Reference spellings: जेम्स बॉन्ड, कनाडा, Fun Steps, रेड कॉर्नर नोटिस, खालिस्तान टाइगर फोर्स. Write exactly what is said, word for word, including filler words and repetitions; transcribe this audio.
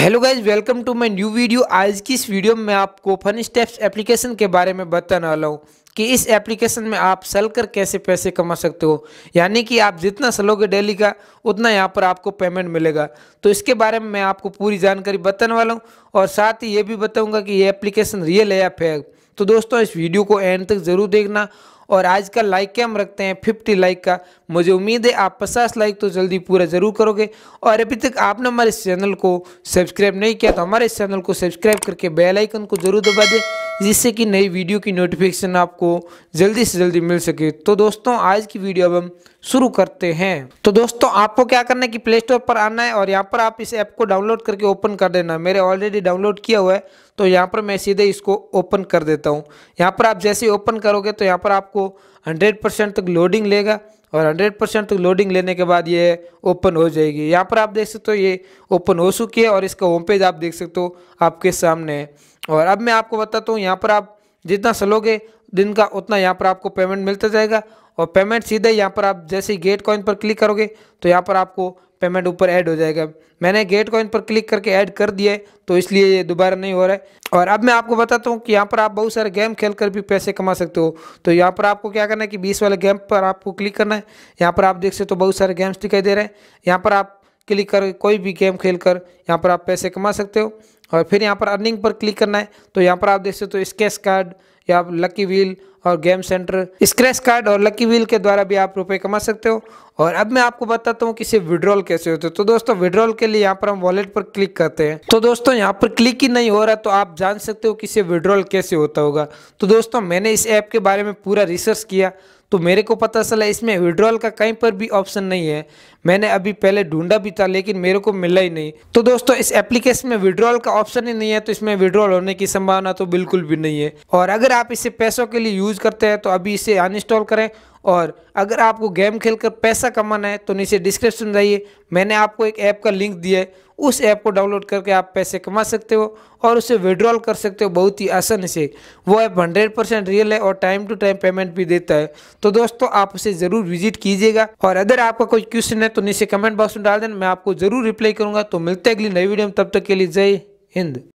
Hello guys, welcome to my new video. आज की इस वीडियो में मैं आपको फन स्टेप्स एप्लीकेशन के बारे में बताने वाला हूँ कि इस एप्लीकेशन में आप सल कर कैसे पैसे कमा सकते हो, यानी कि आप जितना सलोगे डेली का उतना यहाँ पर आपको पेमेंट मिलेगा। तो इसके बारे में मैं आपको पूरी जानकारी बताने वाला हूँ और साथ ही ये भी बताऊँगा कि ये एप्लीकेशन रियल है या फेक। तो दोस्तों, इस वीडियो को एंड तक ज़रूर देखना। और आज का लाइक क्या हम रखते हैं पचास लाइक का। मुझे उम्मीद है आप पचास लाइक तो जल्दी पूरा ज़रूर करोगे। और अभी तक आपने हमारे इस चैनल को सब्सक्राइब नहीं किया तो हमारे इस चैनल को सब्सक्राइब करके बेल आइकन को ज़रूर दबा दें, जिससे कि नई वीडियो की नोटिफिकेशन आपको जल्दी से जल्दी मिल सके। तो दोस्तों, आज की वीडियो अब हम शुरू करते हैं। तो दोस्तों, आपको क्या करना है कि प्ले स्टोर पर आना है और यहाँ पर आप इस ऐप को डाउनलोड करके ओपन कर देना। मेरे ऑलरेडी डाउनलोड किया हुआ है तो यहाँ पर मैं सीधे इसको ओपन कर देता हूँ। यहाँ पर आप जैसे ओपन करोगे तो यहाँ पर आपको सौ परसेंट तक लोडिंग लेगा और सौ परसेंट तक लोडिंग लेने के बाद ये ओपन हो जाएगी। यहाँ पर आप देख सकते हो ये ओपन हो चुकी है और इसका होम पेज आप देख सकते हो आपके सामने है। और अब मैं आपको बताता हूँ, यहाँ पर आप जितना सलोगे दिन का उतना यहाँ पर आपको पेमेंट मिलता जाएगा। और पेमेंट सीधे यहाँ पर आप जैसे ही गेट कॉइन पर क्लिक करोगे तो यहाँ पर आपको पेमेंट ऊपर ऐड हो जाएगा। मैंने गेट कॉइन पर क्लिक करके ऐड कर दिया है तो इसलिए ये दोबारा नहीं हो रहा है। और अब मैं आपको बताता हूँ कि यहाँ पर आप बहुत सारे गेम खेलकर भी पैसे कमा सकते हो। तो यहाँ पर आपको क्या करना है कि बीस वाले गेम पर आपको क्लिक करना है। यहाँ पर आप देख सकते हो बहुत सारे गेम्स दिखाई दे रहे हैं। यहाँ पर आप क्लिक कर कोई भी गेम खेलकर यहाँ पर आप पैसे कमा सकते हो। और फिर यहाँ पर अर्निंग पर क्लिक करना है तो यहाँ पर आप देख सकते हो स्क्रैच कार्ड या लकी व्हील और गेम सेंटर। स्क्रैच कार्ड और लकी व्हील के द्वारा भी आप रुपए कमा सकते हो। और अब मैं आपको बताता हूँ कि इसे विड्रॉल कैसे होते हैं। तो दोस्तों, विड्रॉल के लिए यहाँ पर हम वॉलेट पर क्लिक करते हैं। तो दोस्तों, यहाँ पर क्लिक ही नहीं हो रहा तो आप जान सकते हो कि इसे विड्रॉल कैसे होता होगा। तो दोस्तों, मैंने इस ऐप के बारे में पूरा रिसर्च किया तो मेरे को पता चला इसमें विड्रॉल का कहीं पर भी ऑप्शन नहीं है। मैंने अभी पहले ढूंढा भी था लेकिन मेरे को मिला ही नहीं। तो दोस्तों, इस एप्लीकेशन में विड्रॉल का ऑप्शन ही नहीं है तो इसमें विड्रॉल होने की संभावना तो बिल्कुल भी नहीं है। और अगर आप इसे पैसों के लिए यूज़ करते हैं तो अभी इसे अनइंस्टॉल करें। और अगर आपको गेम खेलकर पैसा कमाना है तो नीचे डिस्क्रिप्शन में जाइए, मैंने आपको एक ऐप का लिंक दिया है। उस ऐप को डाउनलोड करके आप पैसे कमा सकते हो और उसे विड्रॉल कर सकते हो बहुत ही आसानी से। वो ऐप हंड्रेड परसेंट रियल है और टाइम टू टाइम पेमेंट भी देता है। तो दोस्तों, आप उसे ज़रूर विजिट कीजिएगा। और अगर आपका कोई क्वेश्चन है तो नीचे कमेंट बॉक्स में डाल देना, मैं आपको ज़रूर रिप्लाई करूँगा। तो मिलते हैं अगली नई वीडियो में, तब तक के लिए जय हिंद।